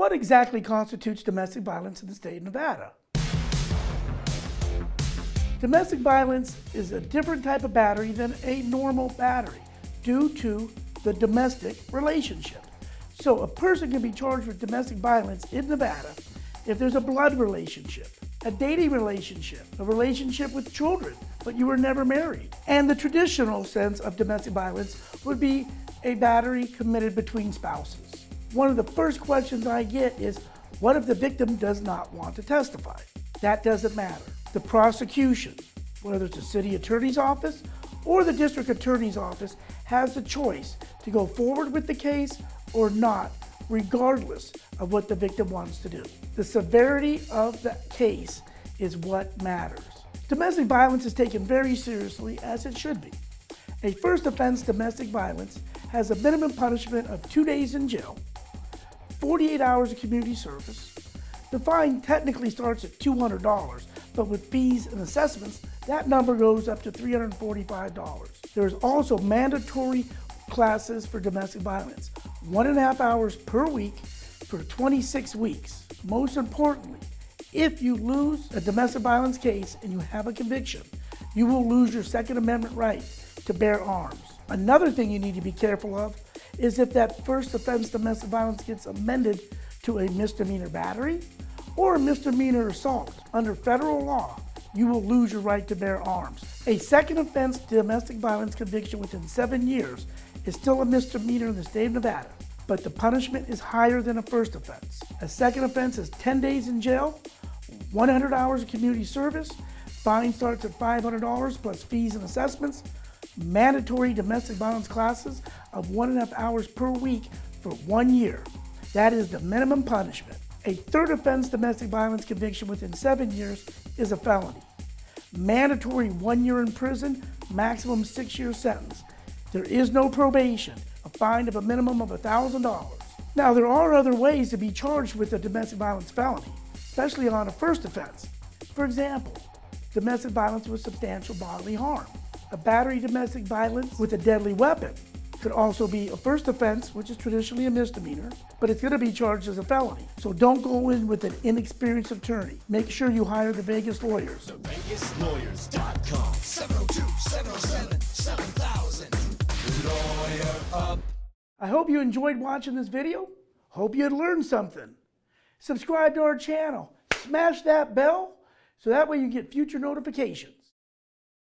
What exactly constitutes domestic violence in the state of Nevada? Domestic violence is a different type of battery than a normal battery due to the domestic relationship. So a person can be charged with domestic violence in Nevada if there's a blood relationship, a dating relationship, a relationship with children, but you were never married. And the traditional sense of domestic violence would be a battery committed between spouses. One of the first questions I get is, what if the victim does not want to testify? That doesn't matter. The prosecution, whether it's the city attorney's office or the district attorney's office, has the choice to go forward with the case or not, regardless of what the victim wants to do. The severity of the case is what matters. Domestic violence is taken very seriously, as it should be. A first offense domestic violence has a minimum punishment of 2 days in jail, 48 hours of community service. The fine technically starts at $200, but with fees and assessments, that number goes up to $345. There's also mandatory classes for domestic violence, 1.5 hours per week for 26 weeks. Most importantly, if you lose a domestic violence case and you have a conviction, you will lose your Second Amendment right to bear arms. Another thing you need to be careful of is if that first offense domestic violence gets amended to a misdemeanor battery or a misdemeanor assault. Under federal law, you will lose your right to bear arms. A second offense domestic violence conviction within 7 years is still a misdemeanor in the state of Nevada, but the punishment is higher than a first offense. A second offense is 10 days in jail, 100 hours of community service, fine starts at $500 plus fees and assessments, mandatory domestic violence classes of 1.5 hours per week for 1 year. That is the minimum punishment. A third offense domestic violence conviction within 7 years is a felony. Mandatory 1 year in prison, maximum 6-year sentence. There is no probation, a fine of a minimum of $1,000. Now, there are other ways to be charged with a domestic violence felony, especially on a first offense. For example, domestic violence with substantial bodily harm. A battery domestic violence with a deadly weapon could also be a first offense, which is traditionally a misdemeanor, but it's going to be charged as a felony. So don't go in with an inexperienced attorney. Make sure you hire the Vegas Lawyers. TheVegasLawyers.com 702-707-7000. Lawyer Up. I hope you enjoyed watching this video. Hope you learned something. Subscribe to our channel. Smash that bell so that way you get future notifications.